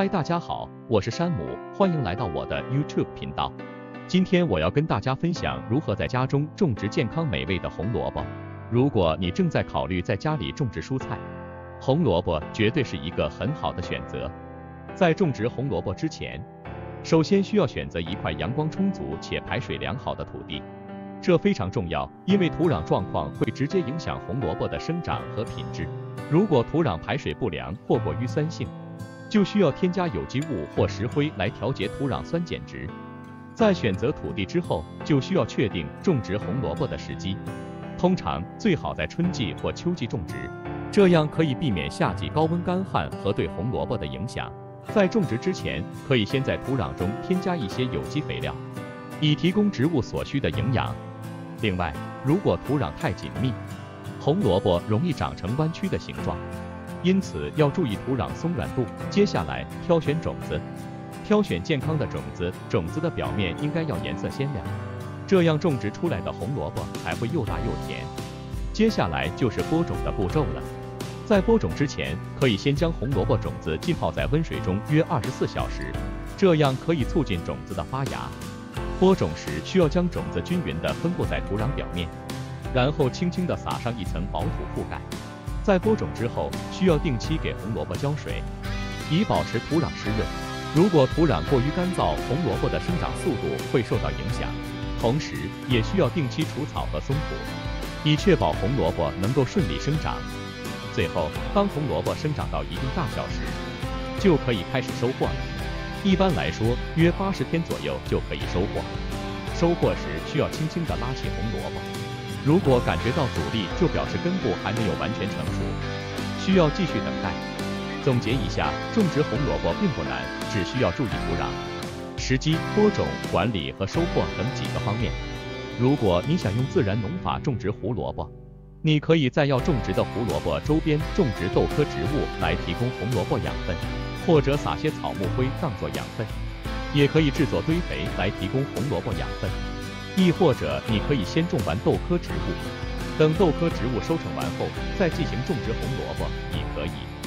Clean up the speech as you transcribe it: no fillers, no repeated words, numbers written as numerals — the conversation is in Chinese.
嗨，大家好，我是山姆，欢迎来到我的 YouTube 频道。今天我要跟大家分享如何在家中种植健康美味的红萝卜。如果你正在考虑在家里种植蔬菜，红萝卜绝对是一个很好的选择。在种植红萝卜之前，首先需要选择一块阳光充足且排水良好的土地，这非常重要，因为土壤状况会直接影响红萝卜的生长和品质。如果土壤排水不良或过于酸性， 就需要添加有机物或石灰来调节土壤酸碱值。在选择土地之后，就需要确定种植红萝卜的时机，通常最好在春季或秋季种植，这样可以避免夏季高温干旱和对红萝卜的影响。在种植之前，可以先在土壤中添加一些有机肥料，以提供植物所需的营养。另外，如果土壤太紧密，红萝卜容易长成弯曲的形状， 因此要注意土壤松软度。接下来挑选种子，挑选健康的种子，种子的表面应该要颜色鲜亮，这样种植出来的红萝卜才会又大又甜。接下来就是播种的步骤了。在播种之前，可以先将红萝卜种子浸泡在温水中约24小时，这样可以促进种子的发芽。播种时需要将种子均匀地分布在土壤表面，然后轻轻地撒上一层薄土覆盖。 在播种之后，需要定期给红萝卜浇水，以保持土壤湿润。如果土壤过于干燥，红萝卜的生长速度会受到影响。同时，也需要定期除草和松土，以确保红萝卜能够顺利生长。最后，当红萝卜生长到一定大小时，就可以开始收获了。一般来说，约80天左右就可以收获。收获时需要轻轻地拉起红萝卜， 如果感觉到阻力，就表示根部还没有完全成熟，需要继续等待。总结一下，种植红萝卜并不难，只需要注意土壤、时机、播种、管理和收获等几个方面。如果你想用自然农法种植胡萝卜，你可以在要种植的胡萝卜周边种植豆科植物来提供红萝卜养分，或者撒些草木灰当作养分，也可以制作堆肥来提供红萝卜养分。 亦或者，你可以先种完豆科植物，等豆科植物收成完后，再进行种植红萝卜也可以。